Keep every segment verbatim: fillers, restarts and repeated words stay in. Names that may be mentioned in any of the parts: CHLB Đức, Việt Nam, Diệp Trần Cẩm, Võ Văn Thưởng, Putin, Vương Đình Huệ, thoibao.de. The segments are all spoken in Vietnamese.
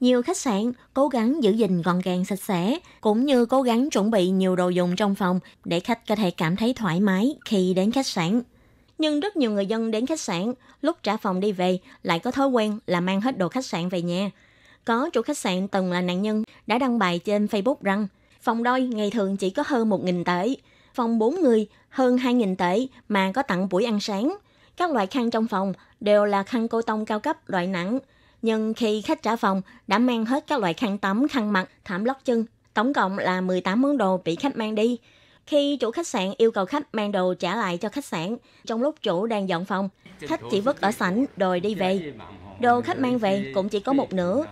Nhiều khách sạn cố gắng giữ gìn gọn gàng sạch sẽ, cũng như cố gắng chuẩn bị nhiều đồ dùng trong phòng để khách có thể cảm thấy thoải mái khi đến khách sạn. Nhưng rất nhiều người dân đến khách sạn, lúc trả phòng đi về lại có thói quen là mang hết đồ khách sạn về nhà. Có chủ khách sạn từng là nạn nhân đã đăng bài trên Facebook rằng phòng đôi ngày thường chỉ có hơn một nghìn tệ, phòng bốn người hơn hai nghìn tệ mà có tặng buổi ăn sáng. Các loại khăn trong phòng đều là khăn cô tông cao cấp loại nặng. Nhưng khi khách trả phòng đã mang hết các loại khăn tắm, khăn mặt, thảm lót chân, tổng cộng là mười tám món đồ bị khách mang đi. Khi chủ khách sạn yêu cầu khách mang đồ trả lại cho khách sạn, trong lúc chủ đang dọn phòng, khách chỉ vứt ở sảnh rồi đi về. Đồ khách mang về cũng chỉ có một nửa.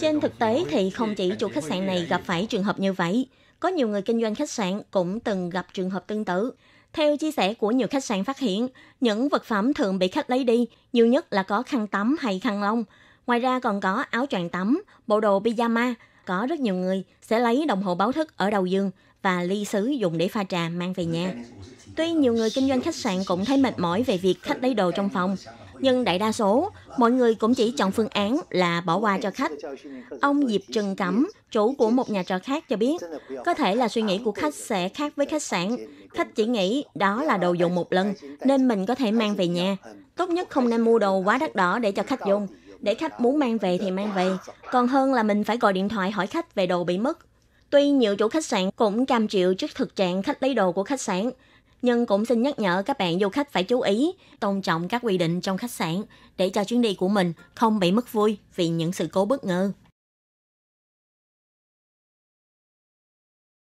Trên thực tế thì không chỉ chủ khách sạn này gặp phải trường hợp như vậy, có nhiều người kinh doanh khách sạn cũng từng gặp trường hợp tương tự. Theo chia sẻ của nhiều khách sạn phát hiện, những vật phẩm thường bị khách lấy đi, nhiều nhất là có khăn tắm hay khăn lông. Ngoài ra còn có áo choàng tắm, bộ đồ pyjama, có rất nhiều người sẽ lấy đồng hồ báo thức ở đầu giường và ly sứ dùng để pha trà mang về nhà. Tuy nhiều người kinh doanh khách sạn cũng thấy mệt mỏi về việc khách lấy đồ trong phòng, nhưng đại đa số, mọi người cũng chỉ chọn phương án là bỏ qua cho khách. Ông Diệp Trần Cẩm, chủ của một nhà trọ khác cho biết, có thể là suy nghĩ của khách sẽ khác với khách sạn. Khách chỉ nghĩ đó là đồ dùng một lần, nên mình có thể mang về nhà. Tốt nhất không nên mua đồ quá đắt đỏ để cho khách dùng. Để khách muốn mang về thì mang về, còn hơn là mình phải gọi điện thoại hỏi khách về đồ bị mất. Tuy nhiều chủ khách sạn cũng cam chịu trước thực trạng khách lấy đồ của khách sạn, nhưng cũng xin nhắc nhở các bạn du khách phải chú ý, tôn trọng các quy định trong khách sạn để cho chuyến đi của mình không bị mất vui vì những sự cố bất ngờ.